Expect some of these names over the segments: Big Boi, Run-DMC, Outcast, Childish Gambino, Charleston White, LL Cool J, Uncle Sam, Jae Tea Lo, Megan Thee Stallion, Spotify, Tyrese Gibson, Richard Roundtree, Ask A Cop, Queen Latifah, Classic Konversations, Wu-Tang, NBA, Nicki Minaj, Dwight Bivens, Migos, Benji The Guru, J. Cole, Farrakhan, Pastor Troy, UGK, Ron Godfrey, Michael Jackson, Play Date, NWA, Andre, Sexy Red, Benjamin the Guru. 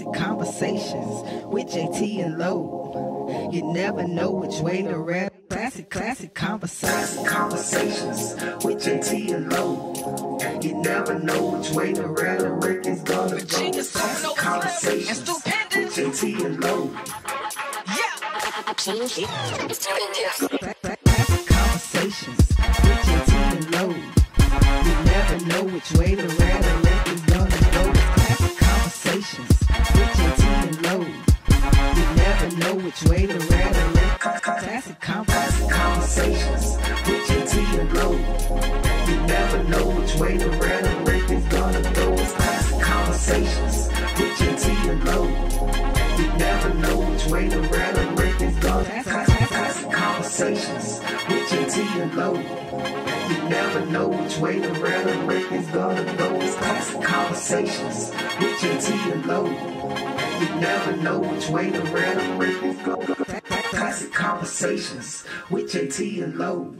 Classic Konversations with Jae Tea Lo. You never know which way to rap. Classic Konversations with Jae Tea Lo. You never know which way the rhetoric is gonna go. Classic Konversations with Jae Tea Lo. Yeah. Classic Konversations with Jae Tea Lo. You never know which way the rhetoric is gonna go. Classic Konversations with Jae Tea Lo. You never know which way the rhetoric. Classic Konversations with Jae Tea Lo. You never know which way the rhetoric is gonna go. It's Classic Konversations with Jae Tea Lo. You never know which way the rhetoric is gonna go. Classic Konversations with Jae Tea Lo. You never know which way the rhetoric is gonna go. It's Classic Konversations with Jae Tea Lo. You never know which way the rhetoric is gonna go. Classic Konversations with Jae Tea Lo.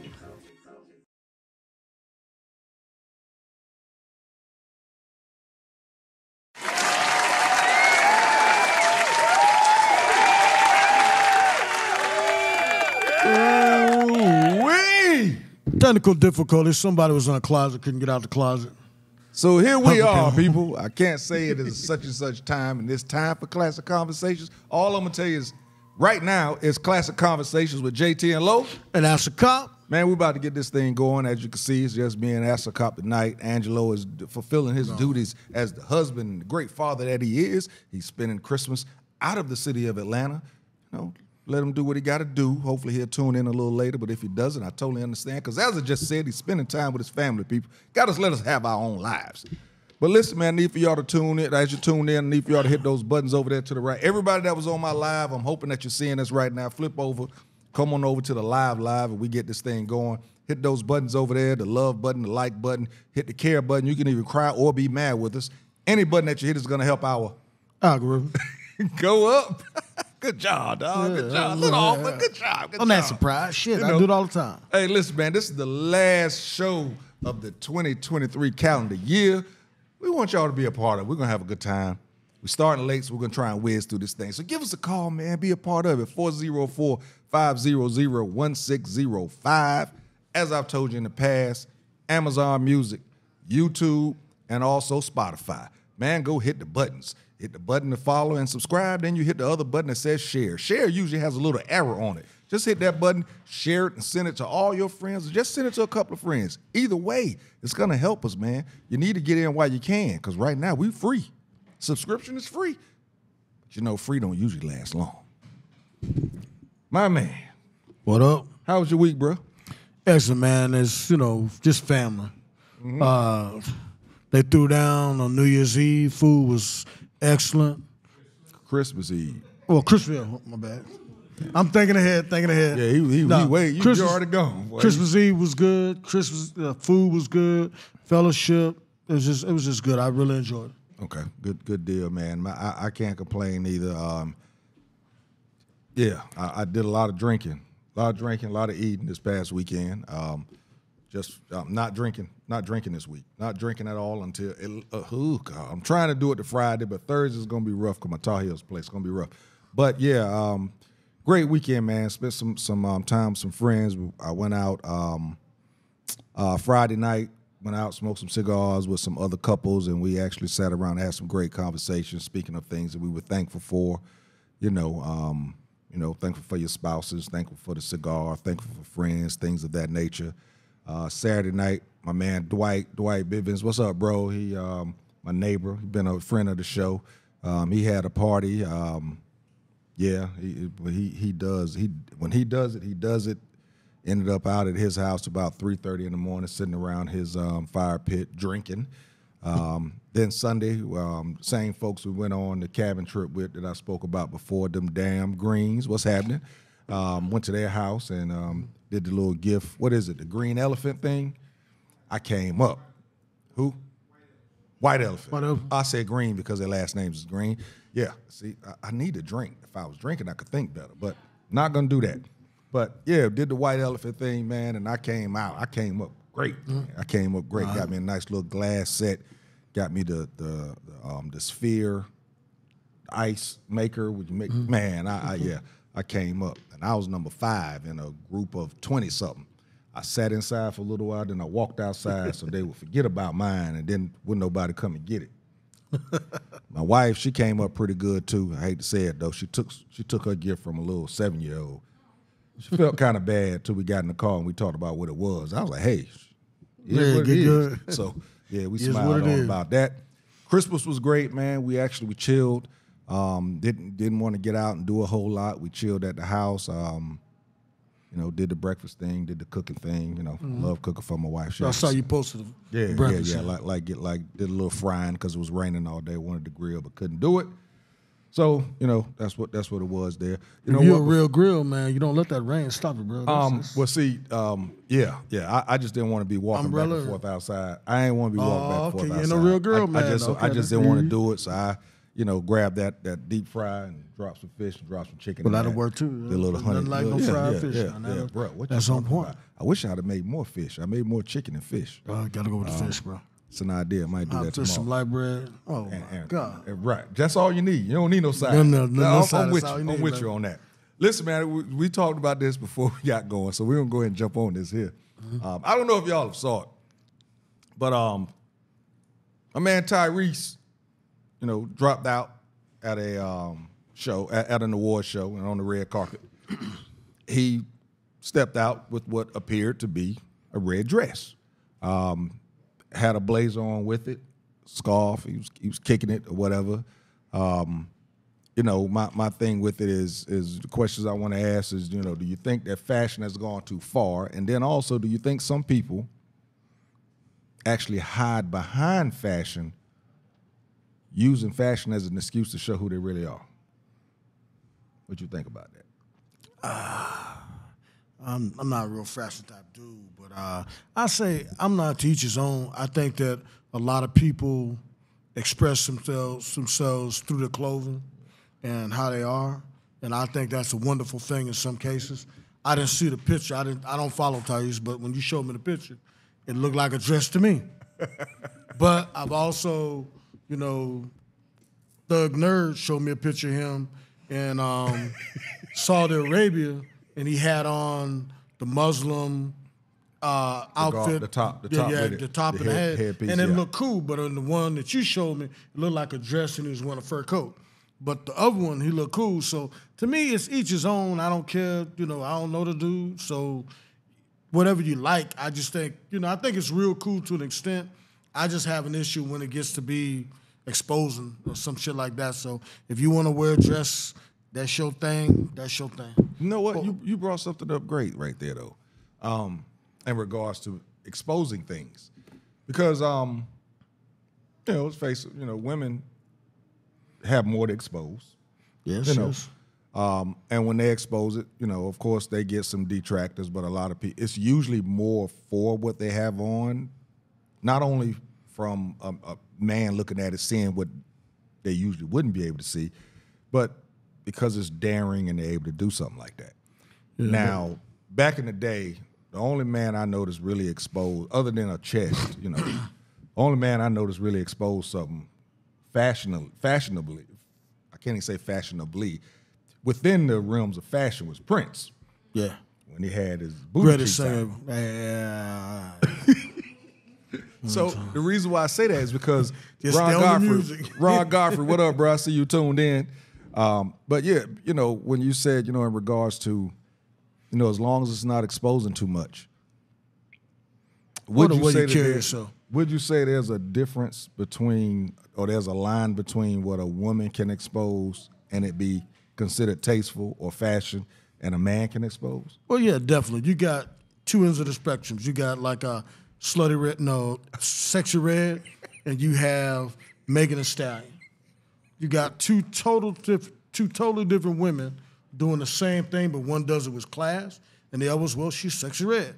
Technical difficulties. Somebody was in a closet, couldn't get out the closet. So here we are, people. I can't say it is such and such time, and it's time for Classic Konversations. All I'm gonna tell you is, right now, it's Classic Konversations with Jae Tea Lo. And Ask A Cop. Man, we're about to get this thing going. As you can see, it's just me and Ask A Cop tonight. Angelo is fulfilling his duties as the husband and the great father that he is. He's spending Christmas out of the city of Atlanta. You know, let him do what he got to do. Hopefully he'll tune in a little later, but if he doesn't, I totally understand. Because as I just said, he's spending time with his family, people. Got to let us have our own lives. But listen, man, I need for y'all to tune in. As you tune in, I need for y'all to hit those buttons over there to the right. Everybody that was on my live, I'm hoping that you're seeing us right now. Flip over. Come on over to the live, and we get this thing going. Hit those buttons over there, the love button, the like button. Hit the care button. You can even cry or be mad with us. Any button that you hit is going to help our algorithm go up. Good job, dog. Good job. Little off, but good job. I'm not surprised. Shit, you know, I do it all the time. Hey, listen, man, this is the last show of the 2023 calendar year. We want y'all to be a part of it. We're going to have a good time. We're starting late, so we're going to try and whiz through this thing. So give us a call, man. Be a part of it. 404-500-1605. As I've told you in the past, Amazon Music, YouTube, and also Spotify. Man, go hit the buttons. Hit the button to follow and subscribe. Then you hit the other button that says share. Share usually has a little arrow on it. Just hit that button, share it, and send it to all your friends. Or just send it to a couple of friends. Either way, it's going to help us, man. You need to get in while you can, because right now we're free. Subscription is free. But you know, free don't usually last long. My man. What up? How was your week, bro? Excellent, man. It's, you know, just family. Mm-hmm. They threw down on New Year's Eve. Food was excellent. Christmas Eve. Well, Christmas, my bad. I'm thinking ahead, Yeah, he wait. You already gone. Boy. Christmas Eve was good. Christmas food was good. Fellowship. It was just good. I really enjoyed it. Okay, good deal, man. I can't complain either. Yeah, I did a lot of eating this past weekend. Not drinking. Not drinking this week. Not drinking at all until I'm trying to do it to Friday, but Thursday's gonna be rough because my Tar Heels place is gonna be rough. But yeah. Great weekend, man. Spent some time with some friends. I went out Friday night, smoked some cigars with some other couples, and we actually sat around and had some great conversations, speaking of things that we were thankful for. You know, thankful for your spouses, thankful for the cigar, thankful for friends, things of that nature. Saturday night, my man Dwight Bivens, what's up, bro? He, my neighbor, he's been a friend of the show. He had a party. Yeah, he does. When he does it. Ended up out at his house about 3:30 in the morning, sitting around his fire pit drinking. Then Sunday, same folks we went on the cabin trip with that I spoke about before, them damn greens, what's happening? Went to their house and did the little gift. What is it, the green elephant thing? I came up. Who? White elephant. White elephant. I said green because their last name is green. Yeah, see, I need a drink. If I was drinking, I could think better, but not going to do that. But, yeah, did the white elephant thing, man, and I came out. I came up great. I came up great. Got me a nice little glass set. Got me the sphere, Ice Maker, would make, man, I came up and I was number 5 in a group of 20-something. I sat inside for a little while, then I walked outside so they would forget about mine, and then wouldn't nobody come and get it. My wife, she came up pretty good too. I hate to say it though, she took her gift from a little 7-year-old. She felt kind of bad till we got in the car and we talked about what it was. I was like, hey, yeah, what it is. So yeah, we smiled on about that. Christmas was great, man. We chilled. Didn't want to get out and do a whole lot. We chilled at the house. You know, did the breakfast thing, did the cooking thing. You know, love cooking for my wife. I saw you posted the breakfast. Yeah. Like did a little frying because it was raining all day. Wanted to grill but couldn't do it. So you know, that's what it was there. You're a real grill man. You don't let that rain stop it, bro. I just didn't want to be walking back and forth outside. I ain't want to be walking back and forth outside. No real grill man. I just didn't want to do it. So I, grab that deep fry and drop some fish and drop some chicken. A lot of work too. A little honey. Nothing like no fried fish. Yeah, bro. That's on point. I wish I'd have made more fish. I made more chicken and fish. Gotta go with the fish, bro. It's an idea. I might do that tomorrow. Some light bread. Oh my God! Right, that's all you need. You don't need no side. No side. I'm with you on that. Listen, man, we talked about this before we got going, so we're gonna go ahead and jump on this here. I don't know if y'all have saw it, but my man Tyrese, dropped out at a show, at an award show, and on the red carpet, he stepped out with what appeared to be a red dress. Had a blazer on with it, scarf. He was kicking it or whatever. My thing with it is the questions I want to ask is, do you think that fashion has gone too far? And then also, do you think some people actually hide behind fashion, using fashion as an excuse to show who they really are? What you think about that? I'm not a real fashion type dude, but I say I'm not to each his own. I think that a lot of people express themselves through their clothing and how they are, and I think that's a wonderful thing in some cases. I didn't see the picture. I don't follow Tyrese, but when you showed me the picture, it looked like a dress to me. But I've also, Thug Nerd showed me a picture of him in Saudi Arabia. And he had on the Muslim outfit. The top of the headpiece. And it looked cool, but on the one that you showed me, it looked like a dress and he was wearing a fur coat. But the other one, he looked cool. So to me, it's each his own. I don't care. I don't know the dude. So whatever you like, I just think, I think it's real cool to an extent. I just have an issue when it gets to be exposing or some shit like that. So if you want to wear a dress, that's your thing. That's your thing. You know what? You brought something up great right there, though, in regards to exposing things. Because, let's face it, women have more to expose. Yes, yes. And when they expose it, of course, they get some detractors, but a lot of people, it's usually more for what they have on, not only from a man looking at it, seeing what they usually wouldn't be able to see, but because it's daring and they're able to do something like that. Yeah. Now, back in the day, the only man I noticed really exposed, other than a chest, only man I noticed really exposed something fashionably, I can't even say fashionably, within the realms of fashion was Prince. Yeah. When he had his booty cheeks out. Yeah. So the reason why I say that is because Ron Godfrey, what up, bro? I see you tuned in. But yeah, when you said, in regards to, as long as it's not exposing too much, would you say there's a difference between, or there's a line between what a woman can expose and it be considered tasteful or fashion, and a man can expose? Well, yeah, definitely. You got two ends of the spectrum. You got like a Sexy Red, and you have Megan Thee Stallion. You got two totally different women doing the same thing, but one does it with class, and the other's, well, she's Sexy Red.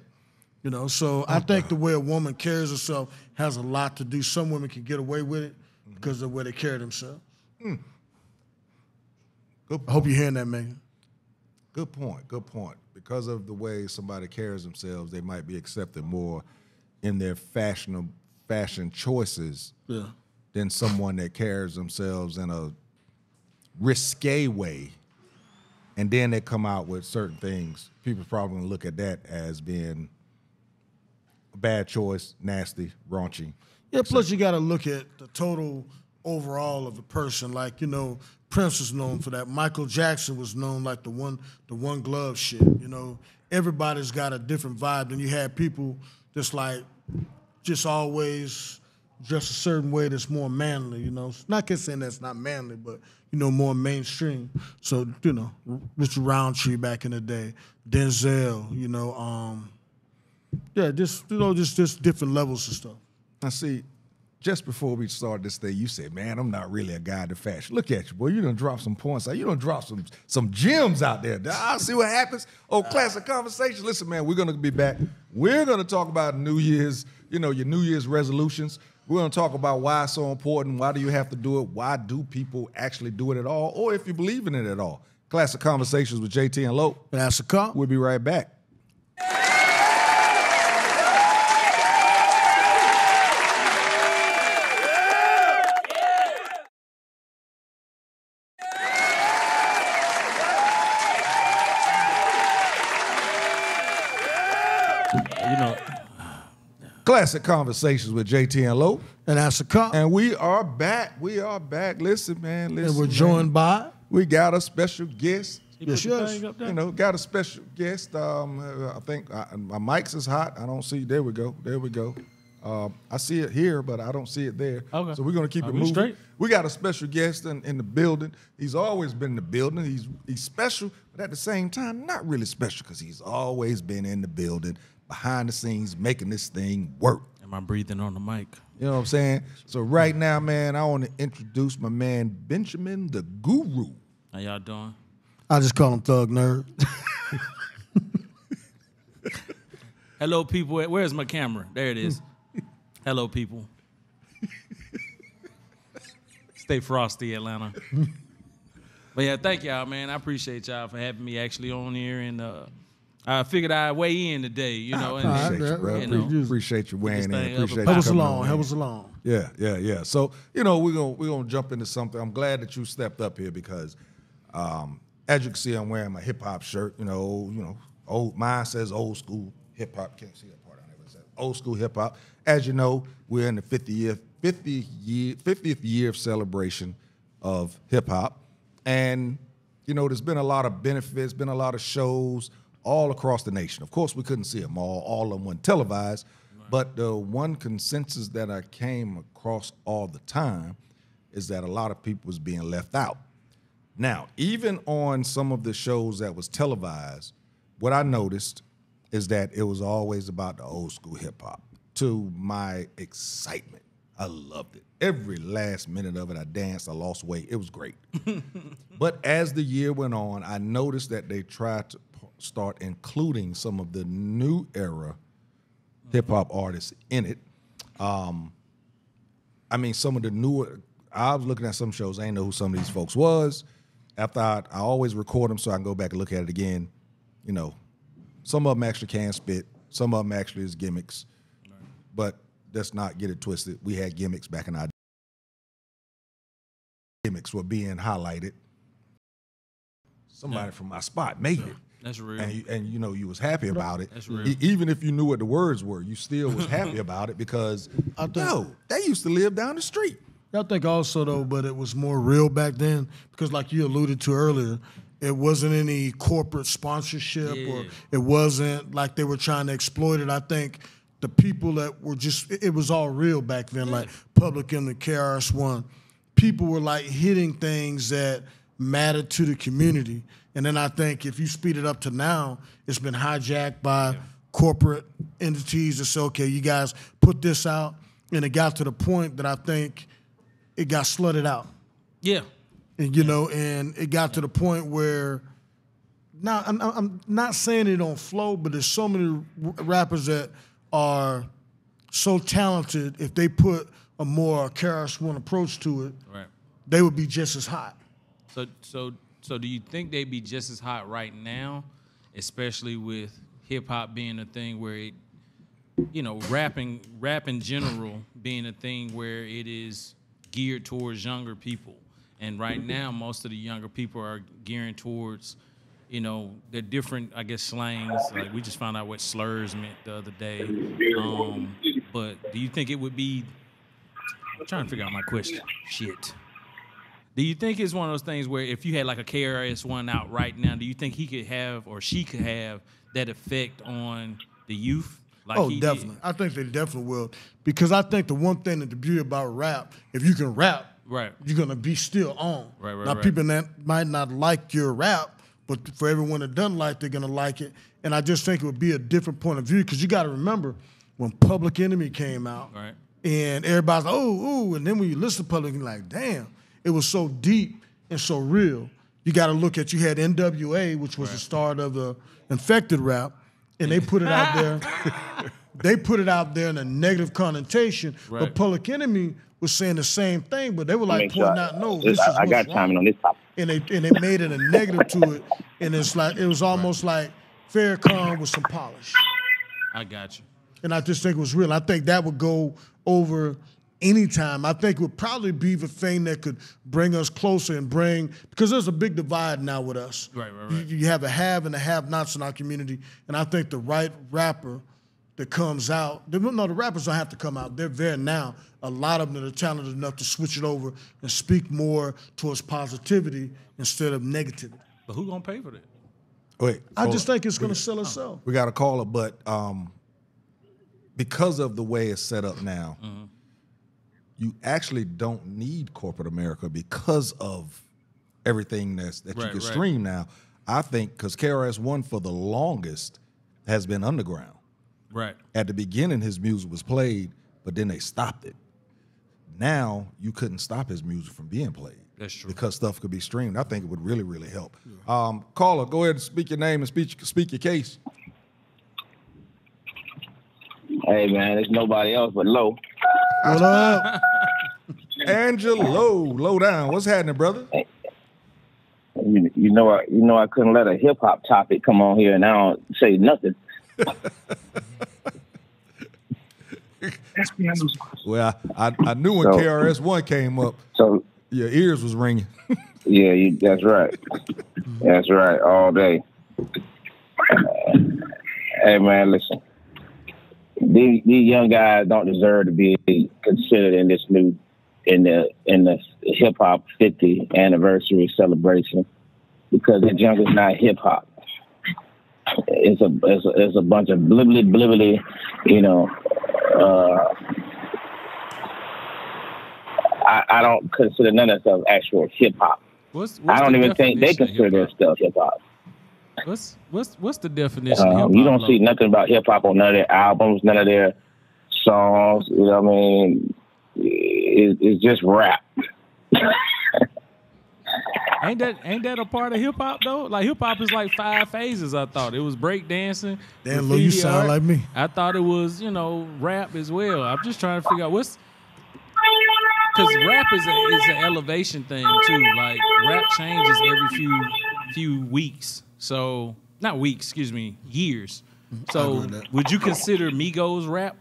So I think the way a woman carries herself has a lot to do. Some women can get away with it because of the way they carry themselves. I hope you're hearing that, Megan. Good point. Because of the way somebody carries themselves, they might be accepted more in their fashion choices. Yeah. Than someone that carries themselves in a risque way, and then they come out with certain things, people probably gonna look at that as being a bad choice, nasty, raunchy. Yeah, plus you gotta look at the total overall of the person. Like, you know, Prince was known for that. Michael Jackson was known like the one glove shit, you know. Everybody's got a different vibe. And you had people that's like just always dressed a certain way that's more manly, you know. Not saying that's not manly, but, you know, more mainstream. So, you know, Richard Roundtree back in the day, Denzel, you know, yeah, just, you know, just different levels of stuff. Now, see, just before we started this thing, you said, man, I'm not really a guy to fashion. Look at you, boy. You done dropped some points out. You done dropped some gems out there. I'll see what happens. Oh, Classic Conversations. Listen, man, we're going to be back. We're going to talk about New Year's, you know, your New Year's resolutions. We're going to talk about why it's so important. Why do you have to do it? Why do people actually do it at all? Or if you believe in it at all. Classic Conversations with Jae Tea and Lo. And Ask A Cop. We'll be right back. Classic Conversations with Jae Tea and Lo. And Ask A Cop. And we are back. We are back. Listen, man. Listen, and we're joined by? We got a special guest. You know, got a special guest. I think my mic's is hot. I don't see. There we go. There we go. I see it here, but I don't see it there. Okay. So we're going to keep it moving. Straight. We got a special guest in the building. He's always been in the building. He's special, but at the same time, not really special because he's always been in the building. Behind the scenes, making this thing work. Am I breathing on the mic? You know what I'm saying? So right now, man, I want to introduce my man, Benjamin the Guru. How y'all doing? I just call him Thug Nerd. Hello, people. Where's my camera? There it is. Hello, people. Stay frosty, Atlanta. But yeah, thank y'all, man. I appreciate y'all for having me actually on here and... I figured I'd weigh in today, you know. Appreciate you weighing in. Help us along. Yeah. So, you know, we're gonna jump into something. I'm glad that you stepped up here because, as you can see, I'm wearing my hip hop shirt. You know, old. Mine says old school hip hop. Can't see that part on there. It says old school hip hop. As you know, we're in the 50th year of celebration of hip hop, and you know, there's been a lot of benefits, been a lot of shows all across the nation. Of course, we couldn't see them all of them weren't televised, but the one consensus that I came across all the time is that a lot of people was being left out. Now, even on some of the shows that was televised, what I noticed is that it was always about the old school hip hop. To my excitement, I loved it. Every last minute of it, I danced, I lost weight, it was great. But as the year went on, I noticed that they tried to start including some of the new era hip-hop artists in it. I mean, some of the newer, I was looking at some shows, I didn't know who some of these folks was. After I always record them so I can go back and look at it again. You know, some of them actually can spit, some of them actually is gimmicks. Right. But let's not get it twisted. We had gimmicks back in our day. Gimmicks were being highlighted. Somebody from my spot made it. That's real. And you know, you was happy about it. That's real. Even if you knew what the words were, you still was happy about it because, no, they used to live down the street. I think also, though, but it was more real back then because like you alluded to earlier, it wasn't any corporate sponsorship or it wasn't like they were trying to exploit it. I think the people that were just, it was all real back then, like Public Enemy, KRS-One. People were like hitting things that mattered to the community. And then I think if you speed it up to now, it's been hijacked by corporate entities that say, okay, you guys put this out. And it got to the point that I think it got slutted out. Yeah. And, you know, and it got to the point where, now I'm not saying it don't flow, but there's so many rappers that are so talented, if they put a more KRS-One approach to it, they would be just as hot. So do you think they'd be just as hot right now, especially with hip-hop being a thing where it, you know, rap in general being a thing where it is geared towards younger people And right now, most of the younger people are gearing towards, you know, they're different, I guess, slangs. Like, we just found out what slurs meant the other day. But do you think it would be... I'm trying to figure out my question. Shit. Do you think it's one of those things where if you had, like, a KRS-One out right now, do you think he could have or she could have that effect on the youth? Like oh, definitely. Did? I think they definitely will. Because I think the one thing that the beauty about rap, if you can rap, right, you're going to be still on. Right, now, people that might not like your rap, but for everyone that doesn't like, they're going to like it. And I just think it would be a different point of view because you got to remember when Public Enemy came out and everybody's like, oh, ooh. And then when you listen to Public, you're like, damn, it was so deep and so real. You got to look at, you had NWA, which was the start of the infected rap, and they put it out there. They put it out there in a negative connotation, but Public Enemy was saying the same thing, but they were like pointing out, no, this is what's wrong. I got timing on this topic. And they made it a negative to it, and it's like it was almost like Farrakhan with some polish. I got you. And I just think it was real. I think that would go over any time. I think it would probably be the thing that could bring us closer and bring, because there's a big divide now with us. Right. You have a have and the have-nots in our community, and I think the right rapper that comes out. No, the rappers don't have to come out. They're there now. A lot of them that are talented enough to switch it over and speak more towards positivity instead of negativity. But who's going to pay for that? Wait, I just think it's going to sell itself. We got to call it, but because of the way it's set up now, you actually don't need corporate America because of everything that you can stream now. I think because KRS-One for the longest has been underground. Right. At the beginning, his music was played, but then they stopped it. Now, you couldn't stop his music from being played. That's true. Because stuff could be streamed. I think it would really, really help. Yeah. Caller, go ahead and speak your name and speak your case. Hey, man, there's nobody else but Lo. What up? Angelo, Low Down. What's happening, brother? Hey. You know I couldn't let a hip-hop topic come on here, and I don't say nothing. Well, I knew when KRS-One came up, so your ears was ringing. Yeah, that's right. That's right, all day. Hey, man, listen. These young guys don't deserve to be considered in this new in the hip hop 50th anniversary celebration because the junk is not hip hop. It's a bunch of blibbly blibbly, you know. I don't consider none of that stuff actual hip hop. I don't even think they consider that stuff hip hop. What's the definition? Of hip hop? You don't see nothing about hip hop on none of their albums, none of their songs. You know what I mean? It's just rap. Ain't that a part of hip hop though? Like hip hop is like 5 phases. I thought it was break dancing. Damn, Lou, you sound like me. I thought it was, you know, rap as well. I'm just trying to figure out what's, because rap is an elevation thing too. Like rap changes every few weeks. So not weeks, excuse me, years. So would you consider Migos rap?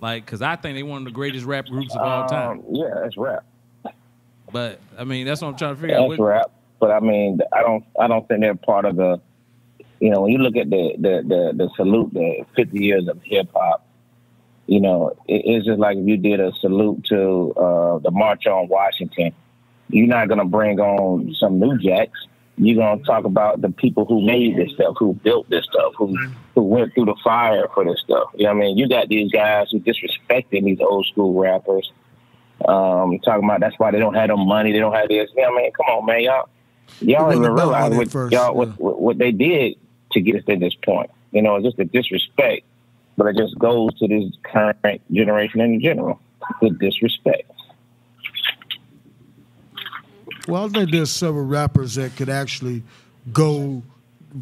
Like, because I think they're one of the greatest rap groups of all time. Yeah, that's rap. But I mean, that's what I'm trying to figure out. That's rap. But I mean, I don't think they're part of the. You know, when you look at the salute, the 50 years of hip hop. You know, it's just like if you did a salute to the March on Washington. You're not gonna bring on some new jacks. You're gonna talk about the people who made this stuff, who built this stuff, who went through the fire for this stuff. You know what I mean? You got these guys who disrespecting these old school rappers. Talking about that's why they don't have no money, they don't have this. You know what I mean? Come on, man, y'all even realize what they did to get us to this point. You know, it's just a disrespect, but it just goes to this current generation in general. The disrespect. Well, I think there's several rappers that could actually go,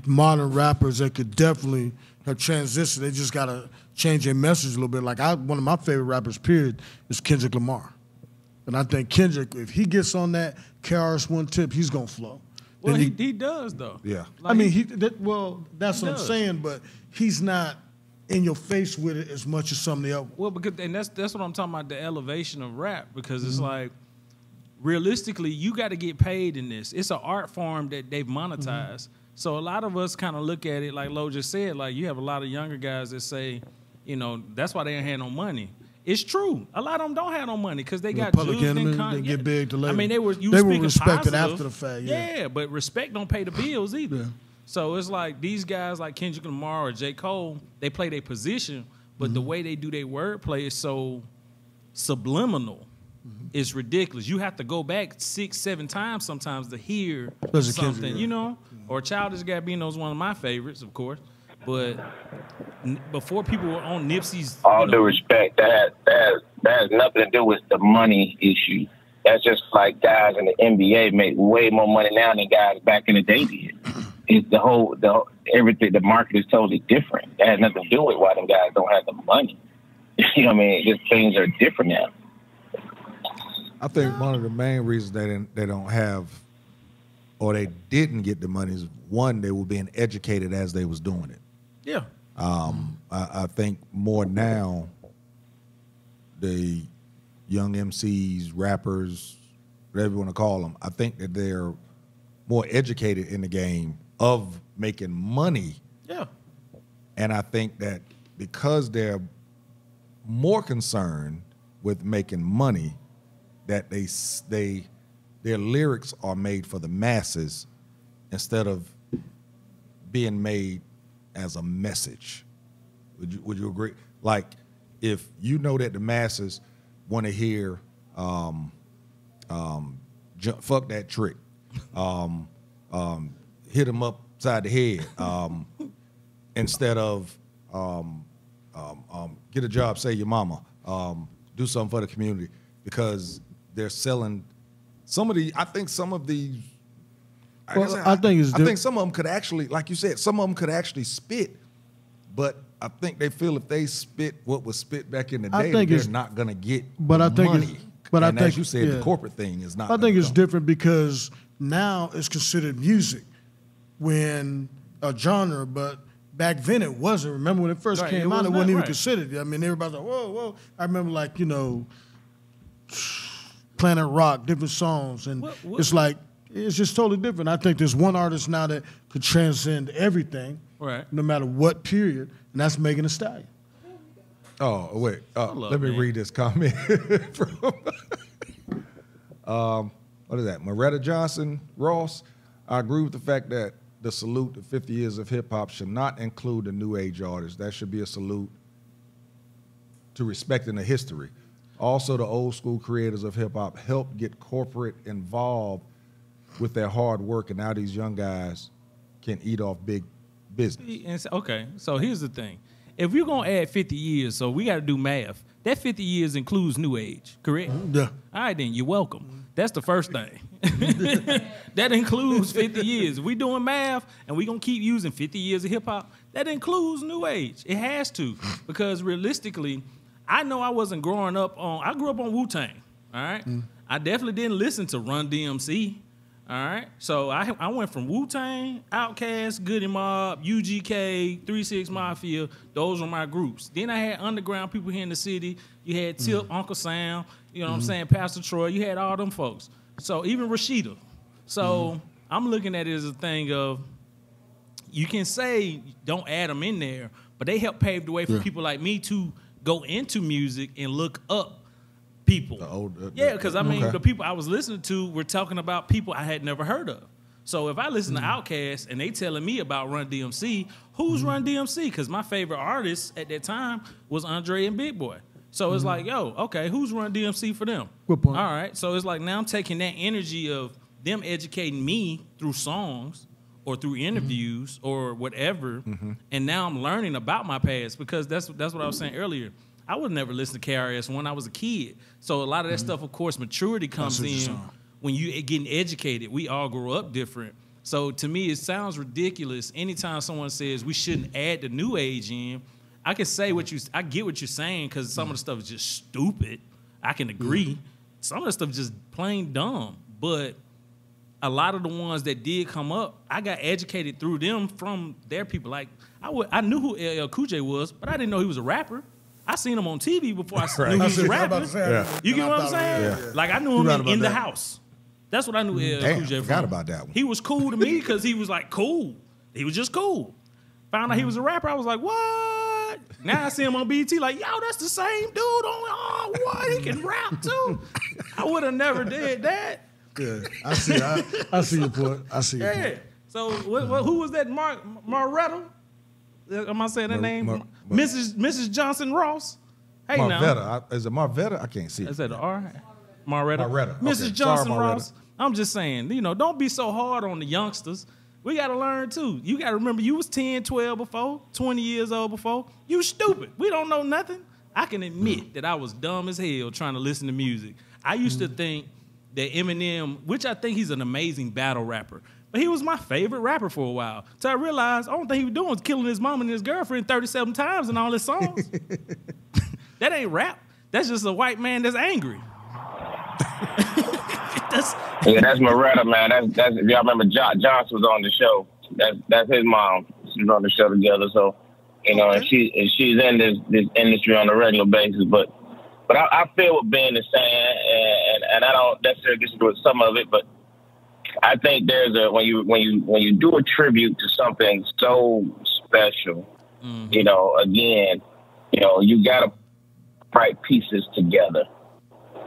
modern rappers that could definitely have transitioned. They just gotta change their message a little bit. Like one of my favorite rappers, period, is Kendrick Lamar. And I think Kendrick, if he gets on that KRS-One tip, he's going to flow. Well, he does, though. Yeah. Like, I mean, that's what I'm saying, but he's not in your face with it as much as some of the other. Well, because, and that's what I'm talking about, the elevation of rap, because it's like, realistically, you got to get paid in this. It's an art form that they've monetized. Mm-hmm. So a lot of us kind of look at it, like Lo just said, like you have a lot of younger guys that say, you know, that's why they ain't had no money. It's true. A lot of them don't have no money because they got Public Enemy, they get big to later. I mean, they were respected after the fact. Yeah. Yeah, but respect don't pay the bills either. Yeah. So it's like these guys like Kendrick Lamar or J. Cole, they play their position, but mm-hmm. the way they do their wordplay is so subliminal. Mm-hmm. It's ridiculous. You have to go back 6, 7 times sometimes to hear something, Kendrick, you know? Mm-hmm. Or Childish Gambino is one of my favorites, of course. But before people were on Nipsey's... All due respect, that has nothing to do with the money issue. That's just like guys in the NBA make way more money now than guys back in the day did. It's the whole, everything, the market is totally different. That has nothing to do with why them guys don't have the money. You know what I mean? Just things are different now. I think one of the main reasons they don't have, or they didn't get the money is, one, they were being educated as they was doing it. Yeah. I think more now, the young MCs, rappers, whatever you want to call them, I think that they're more educated in the game of making money. Yeah. And I think that because they're more concerned with making money, that their lyrics are made for the masses instead of being made as a message. Would you agree? Like, if you know that the masses want to hear fuck that trick, hit them upside the head, instead of get a job, say your mama, do something for the community, because they're selling some of the, I think some of them could actually, like you said, some of them could actually spit, but I think they feel if they spit what was spit back in the day, they're not going to get money. But I think, as you said, the corporate thing is not. I think it's different because now it's considered music, when a genre, but back then it wasn't. Remember when it first came out, it wasn't even considered. I mean, everybody's like, whoa, whoa. I remember, like, you know, Planet Rock, different songs, and it's like, it's just totally different. I think there's one artist now that could transcend everything, right? No matter what period, and that's Megan Thee Stallion. Oh, wait. Let me read this comment from what is that? Maretta Johnson Ross. I agree with the fact that the salute to 50 years of hip-hop should not include the new age artists. That should be a salute to respecting the history. Also, the old school creators of hip-hop helped get corporate involved with their hard work, and now these young guys can eat off big business. Okay, so here's the thing. If you're going to add 50 years, so we got to do math, that 50 years includes new age, correct? Yeah. All right, then, you're welcome. That's the first thing. That includes 50 years. If we're doing math and we're going to keep using 50 years of hip-hop, that includes new age. It has to, because realistically, I know I wasn't growing up on, I grew up on Wu-Tang, all right? Mm. I definitely didn't listen to Run-DMC, all right? So I went from Wu-Tang, Outcast, Goody Mob, UGK, 3 6 Mafia. Those were my groups. Then I had underground people here in the city. You had Tip, Uncle Sam, you know what I'm saying, Pastor Troy. You had all them folks. So even Rashida. So I'm looking at it as a thing of, you can say don't add them in there, but they helped pave the way for people like me to go into music and look up people. Yeah, because I mean, the people I was listening to were talking about people I had never heard of. So if I listen to Outkast and they telling me about Run-DMC, who's Run-DMC? Because my favorite artist at that time was Andre and Big Boi. So it's like, yo, okay, who's Run-DMC for them? Good point. All right, so it's like now I'm taking that energy of them educating me through songs or through interviews or whatever, and now I'm learning about my past, because that's what I was saying earlier. I would never listen to KRS when I was a kid. So a lot of that stuff, of course, maturity comes in when you're getting educated. We all grow up different. So to me, it sounds ridiculous anytime someone says we shouldn't add the new age in. I can say what you, I get what you're saying, because some of the stuff is just stupid. I can agree. Some of the stuff is just plain dumb, but a lot of the ones that did come up, I got educated through them from their people. Like, I knew who LL Cool J was, but I didn't know he was a rapper. I seen him on TV before I knew he was rapping. You get what I'm saying? Yeah. Like, I knew him in The House. That's what I knew LL Cool J forgot about that one. He was cool to me because he was like cool. He was just cool. Found out he was a rapper. I was like, what? Now I see him on BET like, yo, that's the same dude. Oh, what? He can rap too. I would have never did that. Yeah, I see your point. I see your point. So who was that? Maretta? Am I saying that name? Mrs. Johnson Ross? Hey, Marvetta. Is it Marvetta? I can't see it. Is that the R? Maretta. Mrs. Johnson Ross. I'm just saying, you know, don't be so hard on the youngsters. We got to learn, too. You got to remember, you was 10, 12 before, 20 years old before. You stupid. We don't know nothing. I can admit that I was dumb as hell trying to listen to music. I used to think that Eminem, which I think he's an amazing battle rapper, but he was my favorite rapper for a while. So I realized, I don't think he was doing was killing his mom and his girlfriend 37 times in all his songs. That ain't rap. That's just a white man that's angry. That's Maretta, man. That's if y'all remember, Josh was on the show. That's his mom. She was on the show together. So, you know, and she's in this industry on a regular basis. But I feel what Ben is saying, and I don't necessarily disagree with some of it, but I think there's a when you do a tribute to something so special, you know, again, you know, you gotta write pieces together.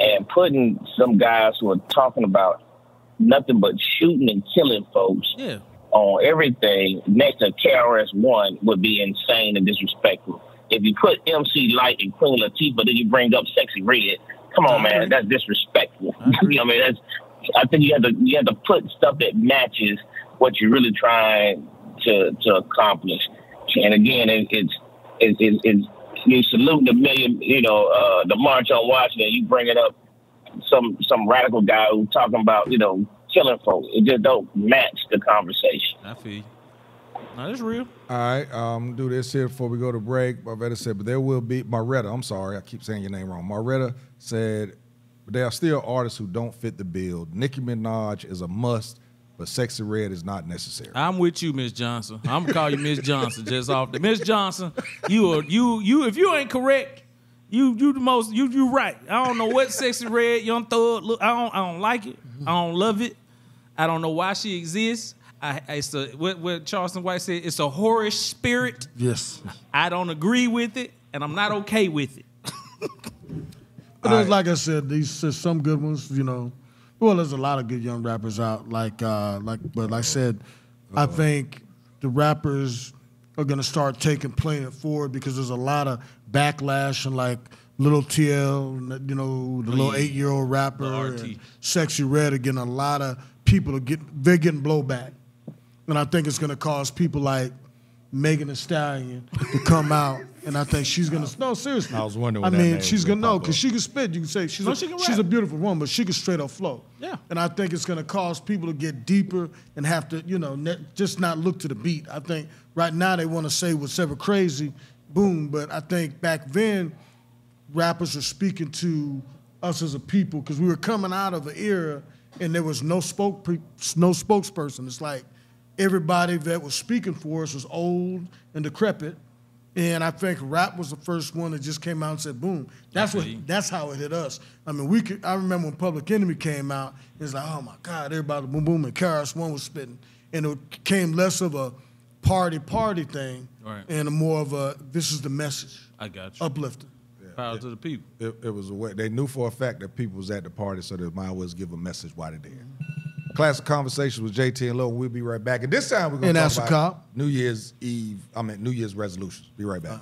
And putting some guys who are talking about nothing but shooting and killing folks on everything next to KRS-One would be insane and disrespectful. If you put MC Light and Queen Latifah, then you bring up Sexy Red. Come on, man, that's disrespectful. You know what I mean? I think you have to put stuff that matches what you're really trying to accomplish. And again, it's you salute the million, you know, the March on Washington. You bringing up some radical guy who's talking about, you know, killing folks. It just don't match the conversation. I feel you. No, that's real. All right, do this here before we go to break. Maretta said, but there will be Maretta. I'm sorry, I keep saying your name wrong. Maretta said, but there are still artists who don't fit the bill. Nicki Minaj is a must, but Sexy Red is not necessary. I'm with you, Miss Johnson. I'm gonna call you Miss Johnson just off the. Miss Johnson, you if you ain't correct, you the most you right. I don't know what Sexy Red, Young Thug look. I don't like it. I don't love it. I don't know why she exists. What Charleston White said, it's a whorish spirit. Yes. I don't agree with it, and I'm not okay with it. Like I said, these are some good ones, you know. Well, there's a lot of good young rappers out. But like I said, I think the rappers are gonna start playing it forward because there's a lot of backlash and like Little TL, you know, the little 8-year-old rapper, and Sexy Red are getting a lot of people they're getting blowback. And I think it's going to cause people like Megan Thee Stallion to come out, and I think she's going to. No, seriously. I was wondering. I mean, she's going to know because she can spit. You can say she's a beautiful woman, but she can straight up flow. Yeah. And I think it's going to cause people to get deeper and have to, you know, just not look to the beat. I think right now they want to say what's ever crazy, boom. But I think back then, rappers were speaking to us as a people because we were coming out of an era and there was no spokesperson. It's like. Everybody that was speaking for us was old and decrepit, and I think rap was the first one that just came out and said, "Boom!" That's how it hit us. I mean, I remember when Public Enemy came out. It's like, oh my God, everybody boom boom, and KRS-One was spitting, and it became less of a party thing, and more of a this is the message. I got you. Uplifting. Power to the people. It was a way they knew for a fact that people was at the party, so they might always give a message while they're there. Classic Conversations with Jae Tea and Lo. We'll be right back. And this time we're going to talk about New Year's resolutions. Be right back.